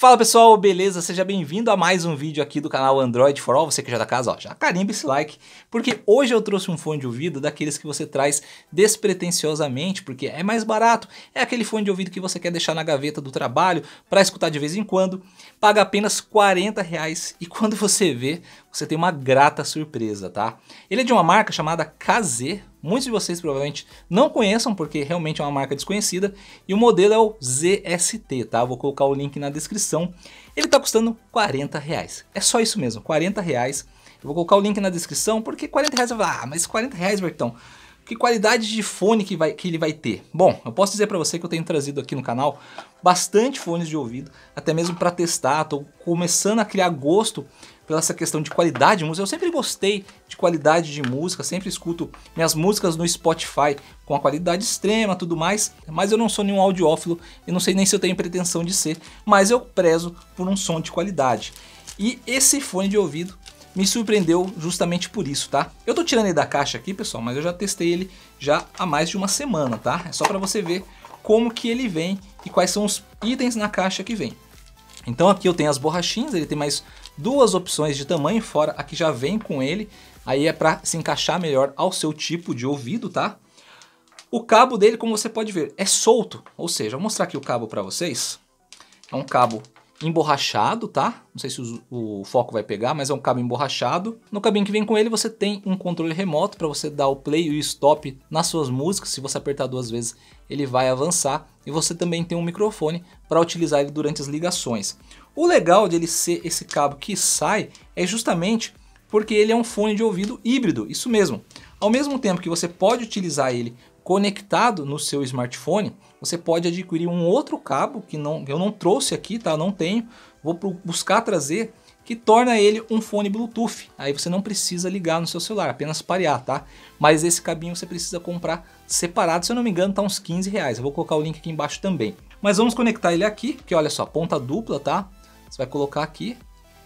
Fala pessoal, beleza? Seja bem-vindo a mais um vídeo aqui do canal Android for All. Você que já é da casa, ó, já carimba esse like, porque hoje eu trouxe um fone de ouvido daqueles que você traz despretensiosamente, porque é mais barato, é aquele fone de ouvido que você quer deixar na gaveta do trabalho para escutar de vez em quando, paga apenas R$40 e quando você vê, você tem uma grata surpresa, tá? Ele é de uma marca chamada KZ. Muitos de vocês provavelmente não conheçam, porque realmente é uma marca desconhecida. E o modelo é o ZST, tá? Vou colocar o link na descrição. Ele tá custando R$40. É só isso mesmo, R$40. Eu vou colocar o link na descrição, porque R$40... Ah, mas R$40, Bertão, que qualidade de fone que ele vai ter? Bom, eu posso dizer para você que eu tenho trazido aqui no canal bastante fones de ouvido, até mesmo para testar. Tô começando a criar gosto pela essa questão de qualidade de música. Eu sempre gostei de qualidade de música, sempre escuto minhas músicas no Spotify com a qualidade extrema, tudo mais, mas eu não sou nenhum audiófilo, eu não sei nem se eu tenho pretensão de ser, mas eu prezo por um som de qualidade. E esse fone de ouvido me surpreendeu justamente por isso, tá? Eu tô tirando ele da caixa aqui, pessoal, mas eu já testei ele já há mais de uma semana, tá? É só para você ver como que ele vem e quais são os itens na caixa que vem. Então aqui eu tenho as borrachinhas, ele tem mais duas opções de tamanho, fora a que já vem com ele, aí é para se encaixar melhor ao seu tipo de ouvido, tá? O cabo dele, como você pode ver, é solto, ou seja, vou mostrar aqui o cabo para vocês. É um cabo emborrachado, tá? Não sei se o foco vai pegar, mas é um cabo emborrachado. No cabinho que vem com ele, você tem um controle remoto para você dar o play e o stop nas suas músicas. Se você apertar duas vezes, ele vai avançar. E você também tem um microfone para utilizar ele durante as ligações. O legal dele ser esse cabo que sai é justamente porque ele é um fone de ouvido híbrido, isso mesmo. Ao mesmo tempo que você pode utilizar ele conectado no seu smartphone, você pode adquirir um outro cabo, que eu não trouxe aqui, tá? Eu não tenho, vou buscar trazer, que torna ele um fone Bluetooth. Aí você não precisa ligar no seu celular, apenas parear, tá? Mas esse cabinho você precisa comprar separado, se eu não me engano tá uns R$15. Eu vou colocar o link aqui embaixo também. Mas vamos conectar ele aqui, que olha só, ponta dupla, tá? Você vai colocar aqui.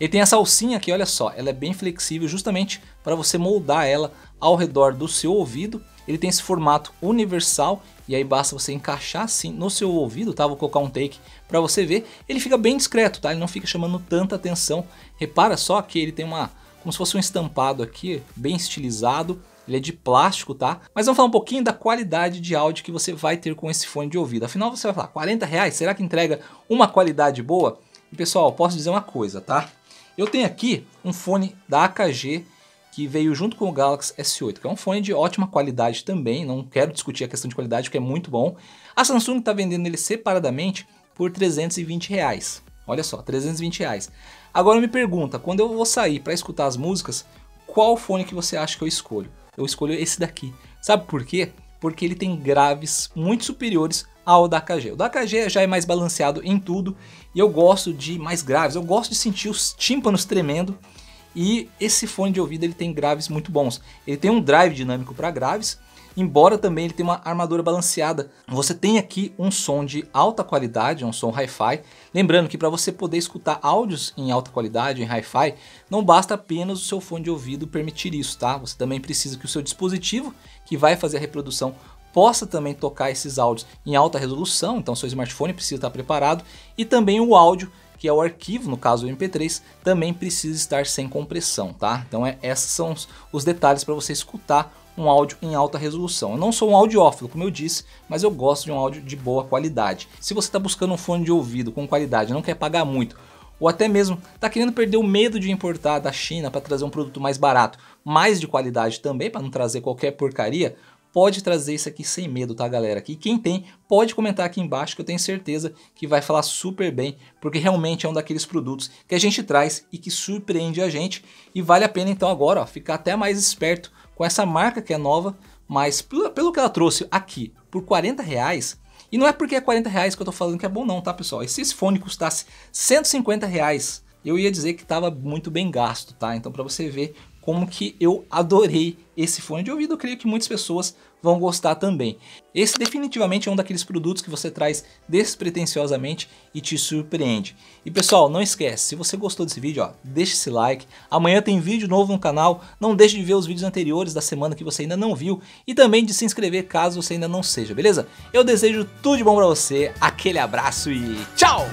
Ele tem essa alcinha aqui, olha só, ela é bem flexível justamente para você moldar ela ao redor do seu ouvido. Ele tem esse formato universal e aí basta você encaixar assim no seu ouvido, tá? Vou colocar um take para você ver. Ele fica bem discreto, tá? Ele não fica chamando tanta atenção. Repara só que ele tem uma, como se fosse um estampado aqui, bem estilizado. Ele é de plástico, tá? Mas vamos falar um pouquinho da qualidade de áudio que você vai ter com esse fone de ouvido. Afinal, você vai falar, R$40, será que entrega uma qualidade boa? E pessoal, posso dizer uma coisa, tá? Eu tenho aqui um fone da AKG, que veio junto com o Galaxy S8, que é um fone de ótima qualidade também, não quero discutir a questão de qualidade, porque é muito bom. A Samsung está vendendo ele separadamente por R$320, olha só, R$320. Agora me pergunta, quando eu vou sair para escutar as músicas, qual fone que você acha que eu escolho? Eu escolho esse daqui, sabe por quê? Porque ele tem graves muito superiores ao da AKG. O da AKG já é mais balanceado em tudo, e eu gosto de mais graves, eu gosto de sentir os tímpanos tremendo. E esse fone de ouvido ele tem graves muito bons. Ele tem um drive dinâmico para graves, embora também ele tenha uma armadura balanceada. Você tem aqui um som de alta qualidade, um som hi-fi. Lembrando que para você poder escutar áudios em alta qualidade, em hi-fi, não basta apenas o seu fone de ouvido permitir isso, tá? Você também precisa que o seu dispositivo, que vai fazer a reprodução, possa também tocar esses áudios em alta resolução. Então seu smartphone precisa estar preparado, e também o áudio, que é o arquivo, no caso o MP3, também precisa estar sem compressão, tá? Então esses são os detalhes para você escutar um áudio em alta resolução. Eu não sou um audiófilo, como eu disse, mas eu gosto de um áudio de boa qualidade. Se você está buscando um fone de ouvido com qualidade, não quer pagar muito, ou até mesmo está querendo perder o medo de importar da China para trazer um produto mais barato, mais de qualidade também, para não trazer qualquer porcaria, pode trazer isso aqui sem medo, tá, galera? E quem tem, pode comentar aqui embaixo, que eu tenho certeza que vai falar super bem, porque realmente é um daqueles produtos que a gente traz e que surpreende a gente. E vale a pena, então, agora, ó, ficar até mais esperto com essa marca que é nova, mas pelo que ela trouxe aqui por R$40, e não é porque é R$40 que eu tô falando que é bom não, tá, pessoal? E se esse fone custasse R$150, eu ia dizer que tava muito bem gasto, tá? Então, pra você ver como que eu adorei esse fone de ouvido, eu creio que muitas pessoas vão gostar também. Esse definitivamente é um daqueles produtos que você traz despretensiosamente e te surpreende. E pessoal, não esquece, se você gostou desse vídeo, ó, deixa esse like. Amanhã tem vídeo novo no canal, não deixe de ver os vídeos anteriores da semana que você ainda não viu, e também de se inscrever caso você ainda não seja, beleza? Eu desejo tudo de bom pra você, aquele abraço e tchau!